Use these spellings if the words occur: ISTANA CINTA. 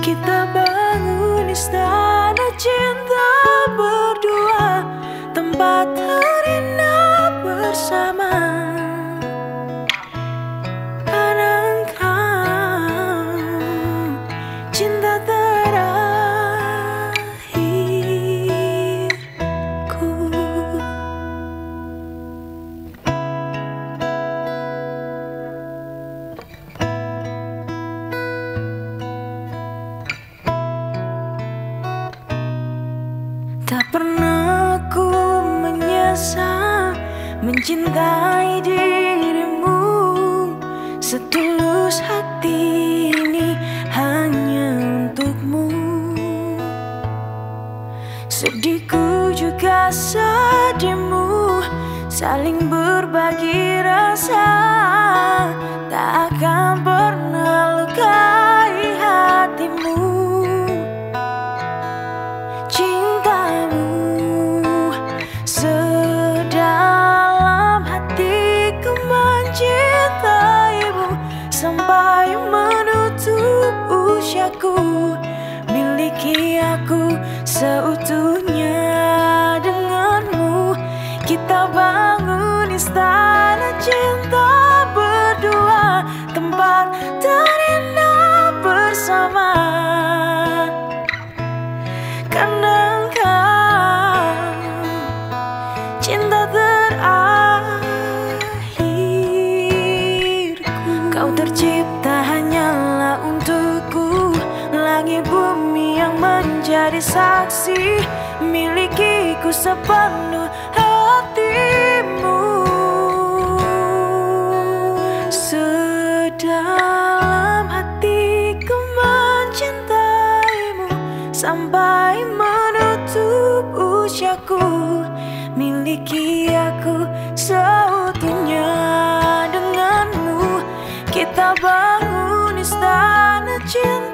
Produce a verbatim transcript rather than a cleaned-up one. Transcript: Kita bangun istana cinta berdua, tempat terindah bersama. Anangkan cinta terakhirku. Tak pernah ku menyesal mencintai dirimu. Setulus hati ini hanya untukmu. Sedihku juga sedihmu, saling berbagi rasa. Tak akan pernah lukai hatimu. Sampai menutup usiaku, miliki aku seutuhnya denganmu. Kita bangun istana cinta berdua, tempat terindah bersama. Karena engkau cinta terakhir. Kau tercipta hanyalah untukku. Langit bumi yang menjadi saksi, milikiku sepenuh hatimu. Sedalam hatiku mencintaimu, sampai menutup usiaku, miliki aku seutuhnya. Kita bangun istana cinta.